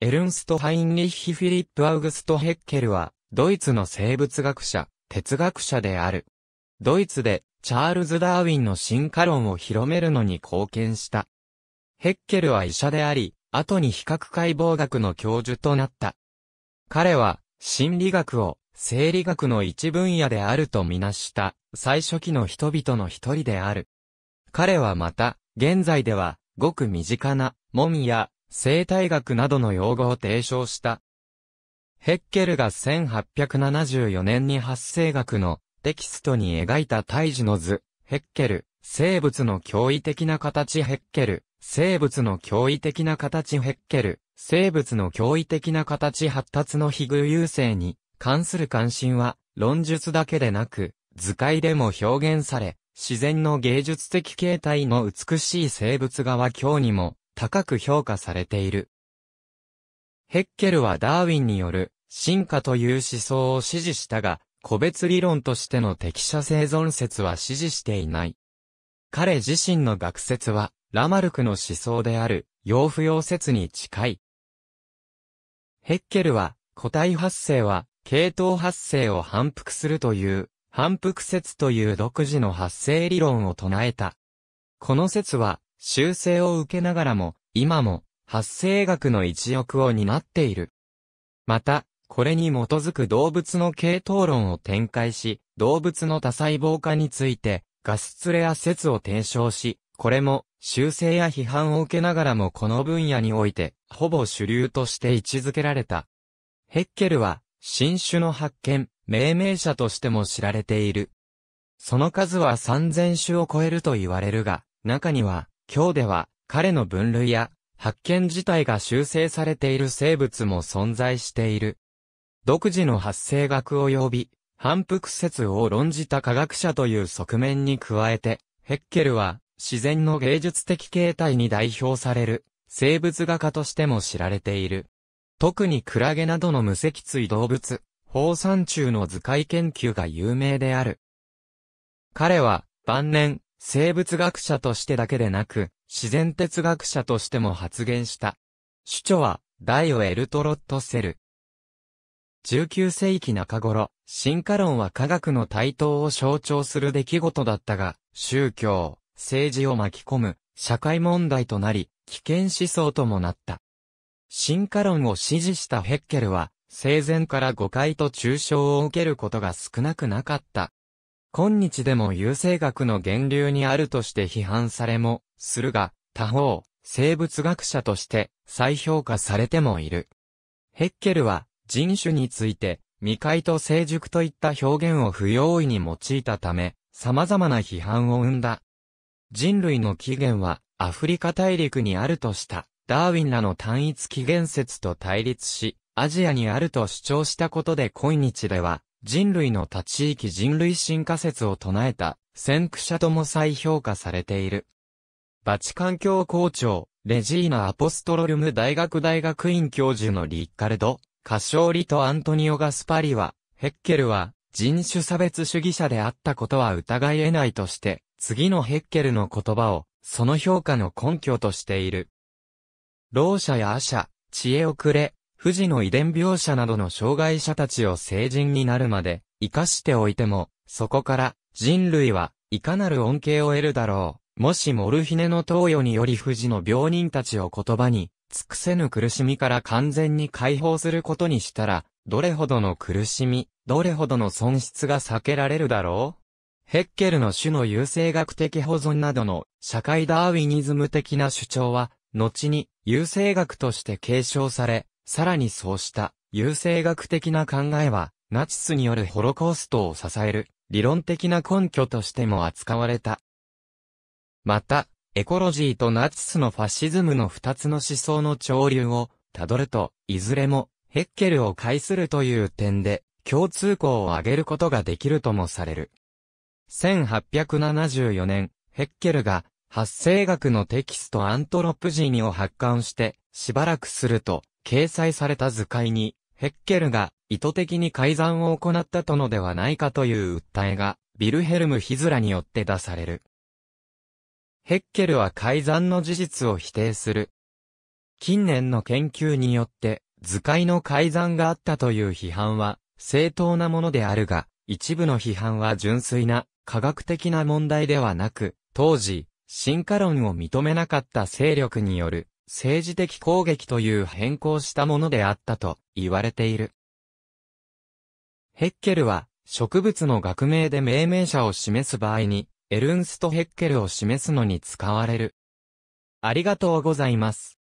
エルンスト・ハインリッヒ・フィリップ・アウグスト・ヘッケルは、ドイツの生物学者、哲学者である。ドイツで、チャールズ・ダーウィンの進化論を広めるのに貢献した。ヘッケルは医者であり、後に比較解剖学の教授となった。彼は、心理学を、生理学の一分野であるとみなした、最初期の人々の一人である。彼はまた、現在では、ごく身近な、門や、生態学などの用語を提唱した。ヘッケルが1874年に発生学のテキストに描いた胎児の図、ヘッケル、生物の驚異的な形ヘッケル、生物の驚異的な形ヘッケル、生物の驚異的な形発達の非偶性に関する関心は論述だけでなく図解でも表現され、自然の芸術的形態の美しい生物画は今日にも高く評価されている。ヘッケルはダーウィンによる進化という思想を支持したが、個別理論としての適者生存説は支持していない。彼自身の学説は、ラマルクの思想である、陽不陽説に近い。ヘッケルは、個体発生は、系統発生を反復するという、反復説という独自の発生理論を唱えた。この説は、修正を受けながらも、今も、発生学の一翼を担っている。また、これに基づく動物の系統論を展開し、動物の多細胞化について、ガスツレア説を提唱し、これも、修正や批判を受けながらもこの分野において、ほぼ主流として位置づけられた。ヘッケルは、新種の発見、命名者としても知られている。その数は3000種を超えると言われるが、中には、今日では彼の分類や発見自体が修正されている生物も存在している。独自の発生学及び反復説を論じた科学者という側面に加えて、ヘッケルは自然の芸術的形態に代表される生物画家としても知られている。特にクラゲなどの無脊椎動物、放散虫の図解研究が有名である。彼は晩年、生物学者としてだけでなく、自然哲学者としても発言した。主著は、Die Welträtsel。19世紀中頃、進化論は科学の台頭を象徴する出来事だったが、宗教、政治を巻き込む、社会問題となり、危険思想ともなった。進化論を支持したヘッケルは、生前から誤解と中傷を受けることが少なくなかった。今日でも優生学の源流にあるとして批判されもするが、他方、生物学者として再評価されてもいる。ヘッケルは人種について未開と成熟といった表現を不用意に用いたため、様々な批判を生んだ。人類の起源はアフリカ大陸にあるとしたダーウィンらの単一起源説と対立し、アジアにあると主張したことで今日では、人類の他地域人類進化説を唱えた先駆者とも再評価されている。バチカン教皇庁、レジーナ・アポストロルム大学大学院教授のリッカルド・カショーリとアントニオ・ガスパリは、ヘッケルは人種差別主義者であったことは疑い得ないとして、次のヘッケルの言葉をその評価の根拠としている。ろう者や餓者、知恵遅れ、不治の遺伝描写などの障害者たちを成人になるまで生かしておいても、そこから人類はいかなる恩恵を得るだろう。もしモルヒネの投与により不治の病人たちを言葉に尽くせぬ苦しみから完全に解放することにしたら、どれほどの苦しみ、どれほどの損失が避けられるだろう。ヘッケルの種の優生学的保存などの社会ダーウィニズム的な主張は、後に優生学として継承され、さらにそうした、優生学的な考えは、ナチスによるホロコーストを支える、理論的な根拠としても扱われた。また、エコロジーとナチスのファシズムの二つの思想の潮流を、たどると、いずれも、ヘッケルを介するという点で、共通項を挙げることができるともされる。1874年、ヘッケルが、発生学のテキストアントロプジーニを発刊して、しばらくすると、掲載された図解に、ヘッケルが意図的に改ざんを行ったとのではないかという訴えが、ヴィルヘルム・ヒスらによって出される。ヘッケルは改ざんの事実を否定する。近年の研究によって図解の改ざんがあったという批判は正当なものであるが、一部の批判は純粋な科学的な問題ではなく、当時、進化論を認めなかった勢力による政治的攻撃という変更したものであったと言われている。ヘッケルは植物の学名で命名者を示す場合にエルンスト・ヘッケルを示すのに使われる。ありがとうございます。